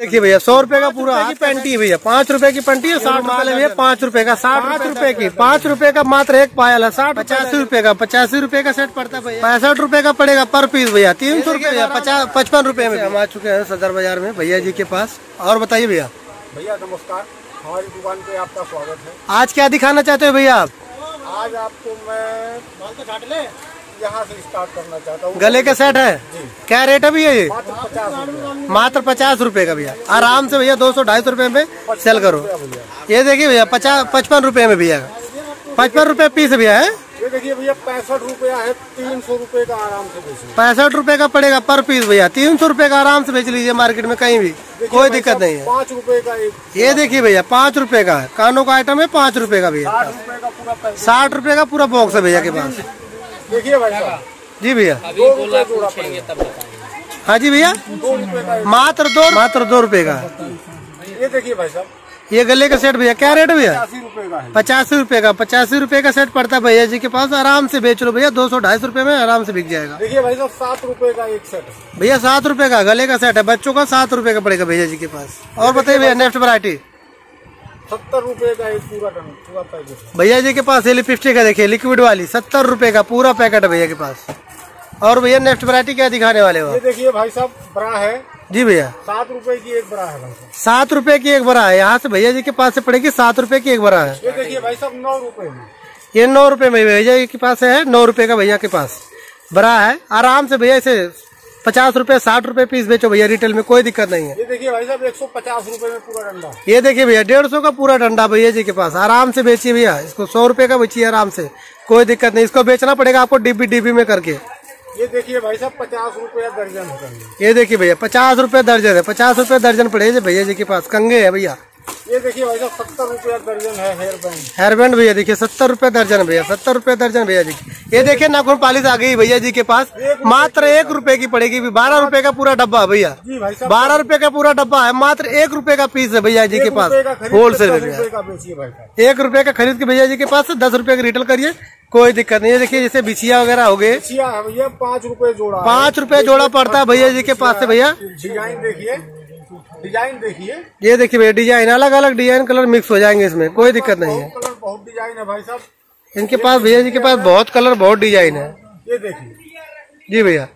देखिए भैया 100 रुपए का पूरा पैंटी भैया, 5 रुपए की पैंटी है, 60 रुपए भैया, 5 रुपए का, 60 रुपए की, 5 रुपए का मात्र एक पायल है, 60 85 रुपए का, 85 रुपए का सेट पड़ता है भैया, 65 रुपए का पड़ेगा पर पीस भैया, 300 रुपए 55 रुपए में। हम आ चुके हैं सदर बाजार में भैया जी के पास। और बताइए भैया। भैया नमस्कार, हमारी दुकान पे आपका स्वागत है। आज क्या दिखाना चाहते हो भैया आप? आज आपको मैं यहाँ से स्टार्ट करना चाहता हूँ। गले का सेट है जी। क्या रेट है भैया ये? मात्र 50 रुपए का भैया। आराम से भैया 200-250 रुपए में सेल करो। ये देखिए भैया 55 रुपए में भैया, 55 रुपए पीस भैया है। ये देखिए भैया 65 रुपया है, 300 रुपए का आराम से बेचिए। 65 रुपए का पड़ेगा पर पीस भैया, 300 रुपए का आराम से बेच लीजिए मार्केट में, कहीं भी कोई दिक्कत नहीं है। 5 रुपए का एक, ये देखिए भैया 5 रुपए का है, कानों का आइटम है, 5 रुपए का भैया, 60 रुपए का पूरा बॉक्स है भैया के पास। देखिए भैया जी भैया, हाँ जी भैया, मात्र दो रुपए का। ये देखिए भाई साहब, ये गले का सेट भैया क्या रेट है भैया? 85 रुपए का, 85 रुपए का सेट पड़ता है भैया जी के पास। आराम से बेच लो भैया, 200-250 रुपए में आराम से बिक जाएगा। देखिए भाई साहब 7 रुपए का एक सेट भैया, 7 रुपए का गले का सेट है बच्चों का, 7 रुपए का पड़ेगा भैया जी के पास। और बताइए भैया नेक्स्ट वैरायटी। 70 रुपए का एक पूरा पैकेट भैया जी के पास है, लिपस्टिक का देखिए लिक्विड वाली, 70 रुपए का पूरा पैकेट है भैया के पास। और भैया नेक्स्ट वैरायटी क्या दिखाने वाले हो? ये देखिए भाई साहब बड़ा है जी भैया, 7 रुपए की एक बड़ा है। 7 रुपए की एक बड़ा है, यहाँ से भैया जी के पास से पड़ेगी 7 रुपए की एक बड़ा है। ये देखिए भाई साहब 9 रुपए में, ये 9 रुपए में भैया जी के पास है, 9 रुपए का भैया के पास बड़ा है। आराम से भैया इसे 50 रुपए 60 रुपए पीस बेचो भैया, रिटेल में कोई दिक्कत नहीं है। ये देखिए भाई साहब 150 रुपए में पूरा डंडा। ये देखिए भैया 150 का पूरा डंडा भैया जी के पास। आराम से बेचिए भैया इसको, 100 रुपए का बेचिए आराम से, कोई दिक्कत नहीं। इसको बेचना पड़ेगा आपको डिब्बी डिब्बी में करके। ये देखिए भाई साहब 50 रुपए दर्जन है। ये देखिए भैया 50 रुपए दर्जन है, 50 रुपए दर्जन पड़ेगा भैया जी के पास। कंघे है भैया, ये देखिए भाई साहब 70 रुपया दर्जन है। हेयर बैंड भैया देखिए 70 रुपया दर्जन भैया, 70 रुपया दर्जन भैया जी। ये देखिए नाखून पालिश आ गई भैया जी के पास, मात्र 1 रुपए की पड़ेगी। 12 रुपए का पूरा डब्बा भैया, 12 रुपए का पूरा डब्बा है, मात्र 1 रुपए का पीस है भैया जी के पास होलसेल में। 1 रुपए का खरीद के भैया जी के पास से 10 रुपए का रिटेल करिए, कोई दिक्कत नहीं है। देखिए जैसे बिछिया वगैरह हो गए भैया, 5 रुपए जोड़ा, 5 रुपए जोड़ा पड़ता है भैया जी के पास से। भैया डिजाइन देखिए, डिजाइन देखिए, ये देखिए भैया डिजाइन अलग अलग डिजाइन कलर मिक्स हो जाएंगे इसमें, कोई दिक्कत नहीं है। कलर बहुत डिजाइन है भाई साहब इनके पास, भैया जी के पास बहुत कलर बहुत डिजाइन है। ये देखिए जी भैया,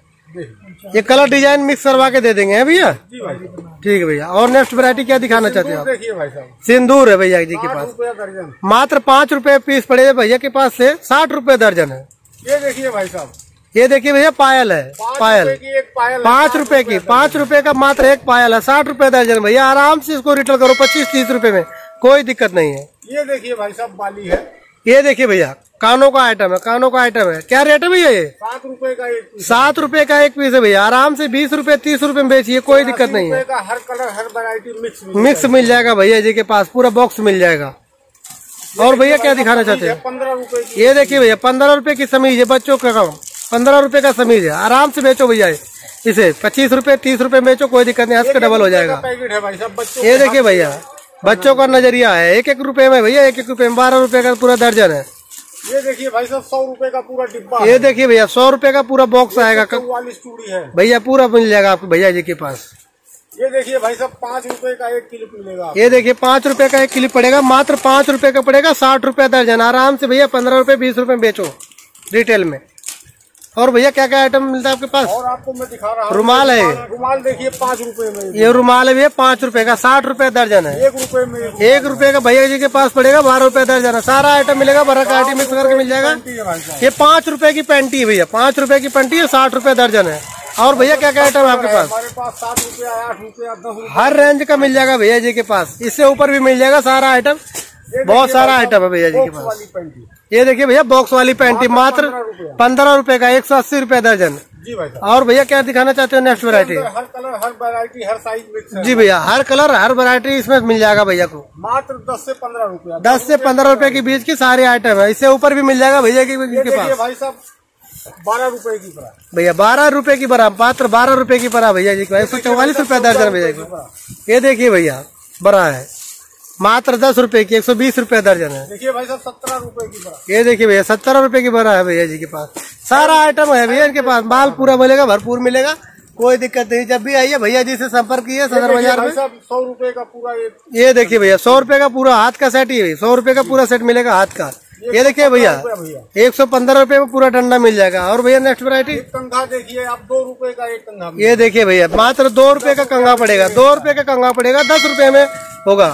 ये कलर डिजाइन मिक्स करवा के दे देंगे भैया। ठीक है भैया, और नेक्स्ट वैरायटी क्या दिखाना चाहते हो आप? देखिए भाई साहब सिंदूर है भैया जी के पास, मात्र 5 रुपए पीस पड़े भैया के पास से, 60 रुपए दर्जन है। ये देखिए भाई साहब, ये देखिए भैया पायल है, पायल 5 रुपए की, 5 रुपए का मात्र एक पायल है, 60 रुपए दर्जन भैया। आराम से इसको रिटेल करो 25-30 रुपए में, कोई दिक्कत नहीं है। ये देखिए भाई साहब बाली है, ये देखिए भैया कानों का आइटम है, कानों का आइटम है। क्या रेट है भैया ये? 7 रुपए का एक, 7 रुपए का एक पीस है भैया। आराम से 20-30 रुपए में बेचिए, कोई दिक्कत नहीं है। हर कलर हर वैरायटी मिक्स मिल जाएगा भैया जी के पास, पूरा बॉक्स मिल जाएगा। और भैया क्या दिखाना चाहते हैं? 15 रुपए। ये देखिए भैया 15 रुपए की समीज है बच्चों का, 15 रुपए का समीज है। आराम से बेचो भैया इसे, 25-30 रुपए बेचो, कोई दिक्कत नहीं, इसका डबल हो जाएगा। ये देखिए भैया बच्चों का नजरिया है, 1-1 रुपए में भैया, 1-1 रुपए में 12 रुपए का पूरा दर्जन है। ये देखिए भाई साहब 100 रुपए का पूरा डिब्बा। ये देखिए भैया 100 रुपए का पूरा बॉक्स आएगा, भैया पूरा मिल जाएगा आपको भैया जी के पास। ये देखिए भाई साहब 5 रुपए का एक क्लिप मिलेगा। ये देखिए 5 रुपए का एक क्लिप पड़ेगा, मात्र 5 रुपए का पड़ेगा, 60 रुपए दर्जन। आराम से भैया 15-20 रुपए बेचो रिटेल में। और भैया क्या क्या आइटम मिलता है आपके पास? और आपको मैं दिखा रहा हूँ रुमाल है, रुमाल देखिए 5 रुपए में। ये रुमाल है भैया 5 रुपए का, 60 रुपए दर्जन है। 1 रुपए में 1 रुपए का भैया जी के पास पड़ेगा, 12 रुपए दर्जन है। सारा आइटम मिलेगा, बड़ा काटी मिक्स करके मिल जाएगा। ये 5 रुपए की पैंटी है भैया, 5 रुपए की पैंटी है, 60 रुपए दर्जन है। और भैया क्या क्या आइटम है आपके पास? हमारे पास 7 रुपए 8 रुपए 10 रुपए हर रेंज का मिल जाएगा भैया जी के पास, इससे ऊपर भी मिल जाएगा सारा आइटम, बहुत सारा आइटम है भैया जी के पास। ये देखिए भैया बॉक्स वाली पैंटी, मात्र 15 रुपए का, 180 रुपए दर्जन जी भाई। और भैया क्या दिखाना चाहते हो नेक्स्ट वैरायटी? हर कलर हर वैरायटी हर साइज मिक्स जी भैया, हर कलर हर वैरायटी इसमें मिल जाएगा भैया को, मात्र 10 से 15 रुपए, 10 से 15 रुपए के बीच की सारे आइटम है। इससे ऊपर भी मिल जाएगा भैया के पास। भाई साहब 12 रुपए की बरा भैया, 12 रुपए की बरा, मात्र 12 रुपए की बरा भैया जी का, 144 रुपए दर्जन भैया की। ये देखिए भैया बरा है, मात्र 10 रुपए की, 120 रुपए दर्जन है। देखिए भाई साहब 17 रुपए की बरा। ये देखिए भैया 17 रुपए की बरा है भैया जी के पास। सारा आइटम है भैया इनके पास, माल पूरा मिलेगा, भरपूर मिलेगा। कोई दिक्कत नहीं, जब भी आइए भैया जी से संपर्क किया सदर बाजार में। 100 रुपए का पूरा ये देखिए भैया, 100 रुपए का पूरा हाथ का सेट, ये 100 रुपए का पूरा सेट मिलेगा हाथ का। ये देखिए भैया 115 रुपए में पूरा डंडा मिल जाएगा। और भैया नेक्स्ट वैरायटी कंघा देखिए आप, 2 रुपए का एक कंघा। ये देखिए भैया मात्र 2 रुपए का कंघा पड़ेगा, 2 रुपए का कंघा पड़ेगा, 10 रुपए में होगा।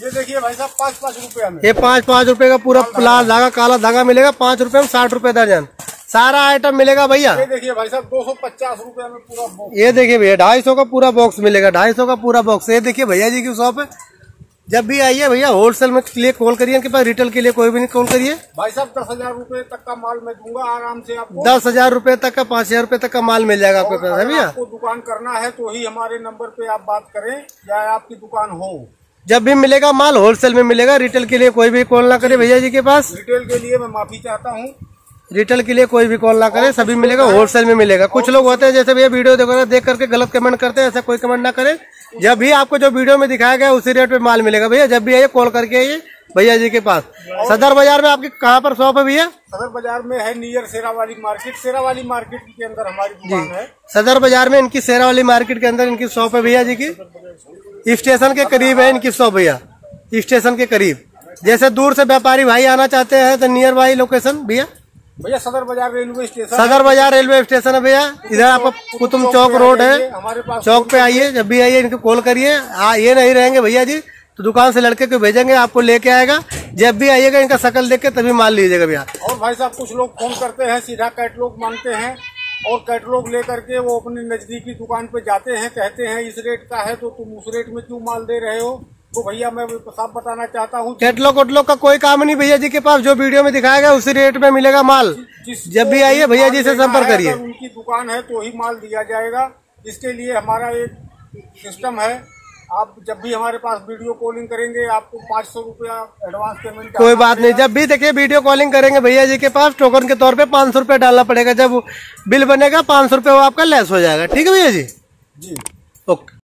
ये देखिए भाई साहब 5-5 रुपए में, ये 5-5 रुपए का पूरा लाल धागा काला धागा मिलेगा, 5 रुपए में 60 रुपए दर्जन, सारा आइटम मिलेगा भैया। ये देखिए भाई साहब 250 रुपए में पूरा बॉक्स। ये देखिए भैया 250 का पूरा बॉक्स मिलेगा, 250 का पूरा बॉक्स। ये देखिए भैया जी की शॉप है, जब भी आइए भैया होलसेल में के लिए कॉल करिए, इनके पास रिटेल के लिए कोई भी नहीं कॉल करिए। भाई साहब 10,000 रुपए तक का माल मैं दूंगा आराम से आपको, 10,000 रुपए तक का, 5,000 रुपए तक का माल मिल जाएगा आपके पास है भैया। आपको दुकान करना है तो ही हमारे नंबर पे आप बात करें, या आपकी दुकान हो, जब भी मिलेगा माल होलसेल में मिलेगा। रिटेल के लिए कोई भी कॉल ना करे भैया जी के पास, रिटेल के लिए मैं माफी चाहता हूँ, रिटेल के लिए कोई भी कॉल ना करे, सभी मिलेगा होलसेल में मिलेगा। कुछ लोग होते हैं जैसे भैया वीडियो देख करके गलत कमेंट करते हैं, ऐसा कोई कमेंट ना करे, जब भी आपको जो वीडियो में दिखाया गया उसी रेट पे माल मिलेगा भैया। जब भी आइए कॉल करके आइए भैया जी के पास। सदर बाजार में आपकी कहाँ पर शॉप है भैया? सदर बाजार में है near Sherawali market, Sherawali market के अंदर हमारी दुकान है। सदर बाजार में इनकी शेरावाली मार्केट के अंदर इनकी शॉप है भैया जी की, स्टेशन के करीब है इनकी शॉप भैया, स्टेशन के करीब। जैसे दूर से व्यापारी भाई आना चाहते हैं तो नियर बाई लोकेशन भैया, भैया सदर बाजार रेलवे स्टेशन, सदर बाजार रेलवे स्टेशन है भैया, इधर आपको कुतुब चौक रोड है, हमारे पास चौक पे आइए। जब भी आइए इनको कॉल करिए, ये नहीं रहेंगे भैया जी तो दुकान से लड़के को भेजेंगे आपको लेके आएगा, जब भी आइएगा इनका शकल देख के तभी माल लीजिएगा भैया। और भाई साहब कुछ लोग फोन करते हैं सीधा कैटलॉग मांगते हैं, और कैटलॉग लेकर के वो अपने नजदीकी दुकान पे जाते हैं, कहते हैं इस रेट का है तो तुम उस रेट में क्यों माल दे रहे हो। तो भैया मैं साफ बताना चाहता हूँ कैटलॉग वोटलॉग का कोई काम नहीं भैया जी के पास, जो वीडियो में दिखाया गया उसी रेट में मिलेगा माल। जब भी आइए भैया जी से संपर्क करिए, उनकी दुकान है तो ही माल दिया जाएगा, इसके लिए हमारा एक सिस्टम है। आप जब भी हमारे पास वीडियो कॉलिंग करेंगे आपको 500 रुपया एडवांस पेमेंट, कोई बात नहीं। जब भी देखिए वीडियो कॉलिंग करेंगे भैया जी के पास टोकन के तौर पर 500 रुपया डालना पड़ेगा, जब बिल बनेगा 500 रुपया वो आपका लेस हो जाएगा। ठीक है भैया जी, जी ओके।